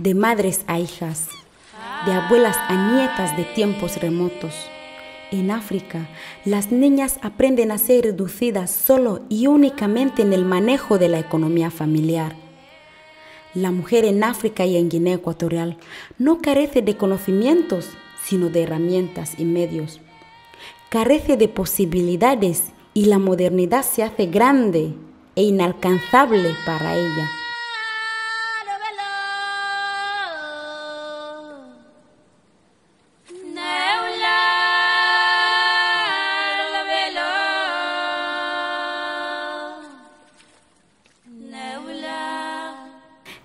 de madres a hijas, de abuelas a nietas de tiempos remotos. En África, las niñas aprenden a ser reducidas solo y únicamente en el manejo de la economía familiar. La mujer en África y en Guinea Ecuatorial no carece de conocimientos, sino de herramientas y medios. Carece de posibilidades y la modernidad se hace grande e inalcanzable para ella.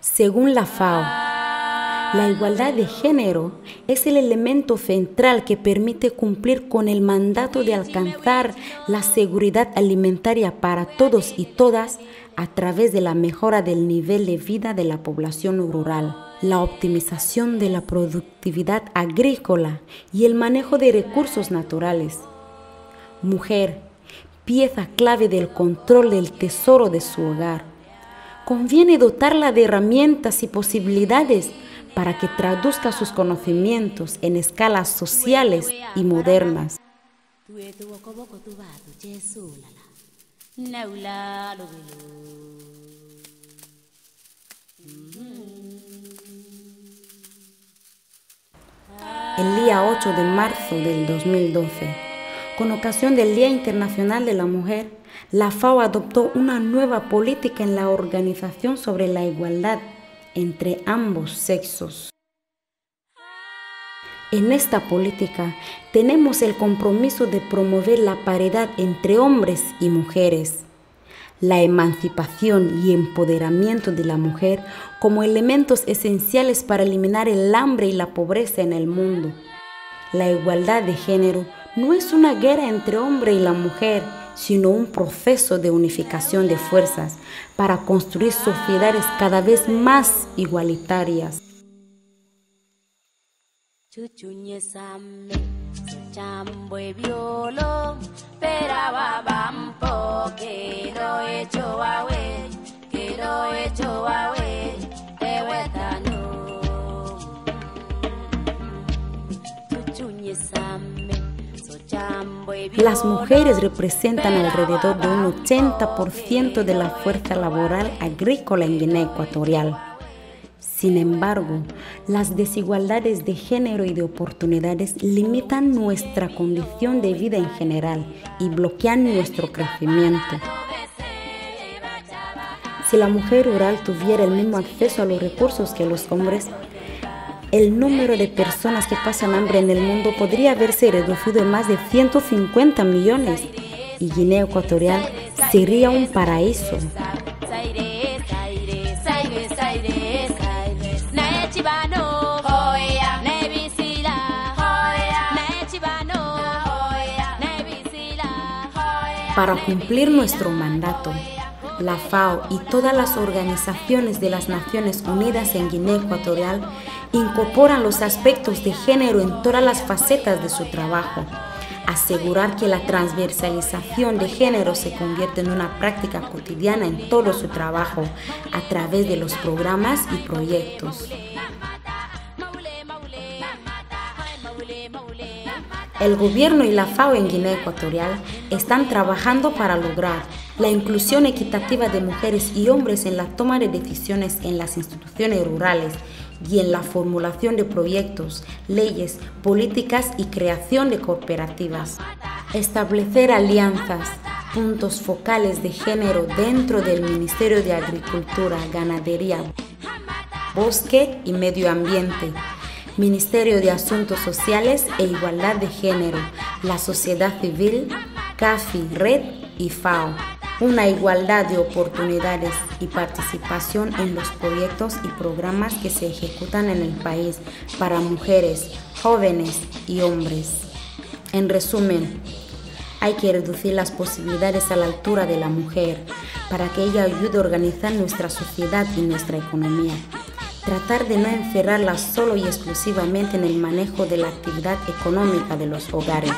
Según la FAO, la igualdad de género es el elemento central que permite cumplir con el mandato de alcanzar la seguridad alimentaria para todos y todas a través de la mejora del nivel de vida de la población rural, la optimización de la productividad agrícola y el manejo de recursos naturales. Mujer, pieza clave del control del tesoro de su hogar. Conviene dotarla de herramientas y posibilidades para que traduzca sus conocimientos en escalas sociales y modernas. El día 8 de marzo del 2012, con ocasión del Día Internacional de la Mujer, la FAO adoptó una nueva política en la organización sobre la igualdad entre ambos sexos. En esta política tenemos el compromiso de promover la paridad entre hombres y mujeres, la emancipación y empoderamiento de la mujer como elementos esenciales para eliminar el hambre y la pobreza en el mundo. La igualdad de género no es una guerra entre hombre y la mujer, sino un proceso de unificación de fuerzas para construir sociedades cada vez más igualitarias. Las mujeres representan alrededor de un 80% de la fuerza laboral agrícola en Guinea Ecuatorial. Sin embargo, las desigualdades de género y de oportunidades limitan nuestra condición de vida en general y bloquean nuestro crecimiento. Si la mujer rural tuviera el mismo acceso a los recursos que los hombres, el número de personas que pasan hambre en el mundo podría haberse reducido en más de 150 millones y Guinea Ecuatorial sería un paraíso. Para cumplir nuestro mandato, la FAO y todas las organizaciones de las Naciones Unidas en Guinea Ecuatorial incorporan los aspectos de género en todas las facetas de su trabajo. Asegurar que la transversalización de género se convierte en una práctica cotidiana en todo su trabajo a través de los programas y proyectos. El gobierno y la FAO en Guinea Ecuatorial están trabajando para lograr la inclusión equitativa de mujeres y hombres en la toma de decisiones en las instituciones rurales y en la formulación de proyectos, leyes, políticas y creación de cooperativas. Establecer alianzas, puntos focales de género dentro del Ministerio de Agricultura, Ganadería, Bosque y Medio Ambiente, Ministerio de Asuntos Sociales e Igualdad de Género, la sociedad civil, CAFI, Red y FAO. Una igualdad de oportunidades y participación en los proyectos y programas que se ejecutan en el país para mujeres, jóvenes y hombres. En resumen, hay que reducir las posibilidades a la altura de la mujer para que ella ayude a organizar nuestra sociedad y nuestra economía. Tratar de no encerrarla solo y exclusivamente en el manejo de la actividad económica de los hogares.